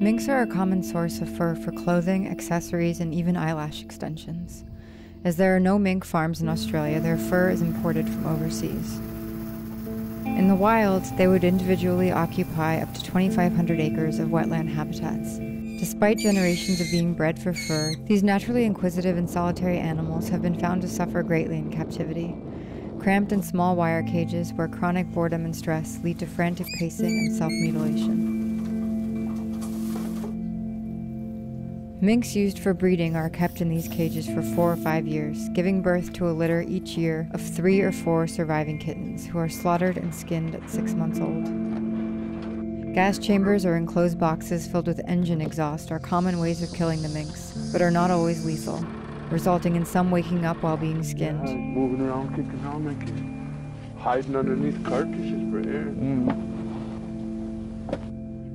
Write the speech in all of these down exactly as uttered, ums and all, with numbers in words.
Minks are a common source of fur for clothing, accessories, and even eyelash extensions. As there are no mink farms in Australia, their fur is imported from overseas. In the wild, they would individually occupy up to twenty-five hundred acres of wetland habitats. Despite generations of being bred for fur, these naturally inquisitive and solitary animals have been found to suffer greatly in captivity, cramped in small wire cages where chronic boredom and stress lead to frantic pacing and self-mutilation. Minks used for breeding are kept in these cages for four or five years, giving birth to a litter each year of three or four surviving kittens, who are slaughtered and skinned at six months old. Gas chambers or enclosed boxes filled with engine exhaust are common ways of killing the minks, but are not always lethal, resulting in some waking up while being skinned. Uh, moving around, kicking around, like it. Hiding underneath cartridges for air. Mm.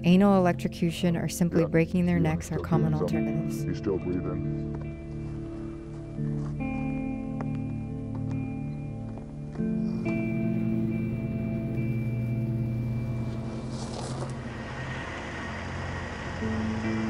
Anal electrocution or simply yeah. breaking their yeah. necks are common alternatives. He's still breathing. Mm-hmm.